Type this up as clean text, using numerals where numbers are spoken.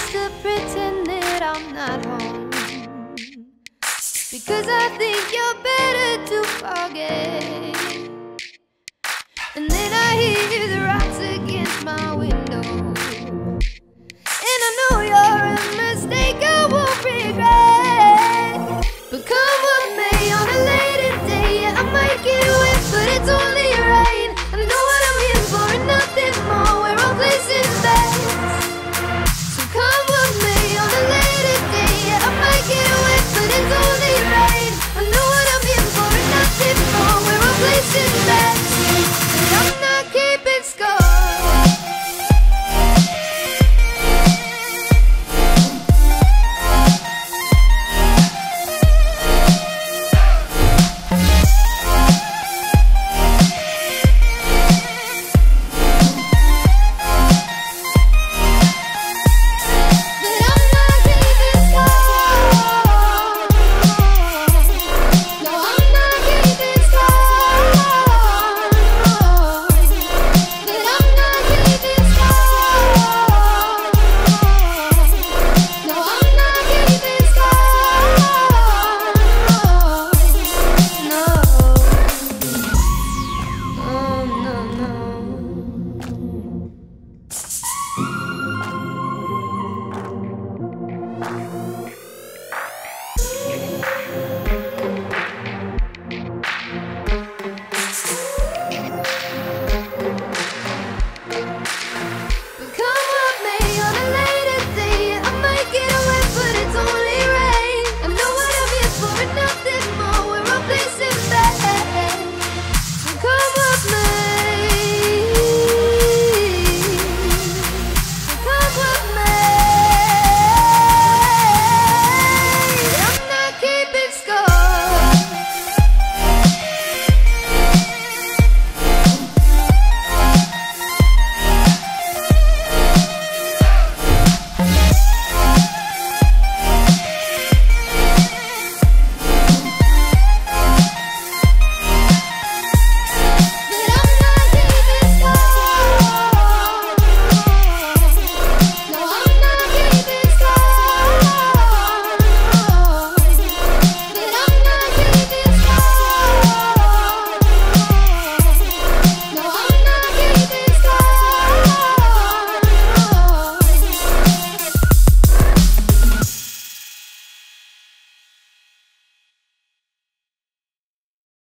used to pretend that I'm not home, because I think you're better to forget.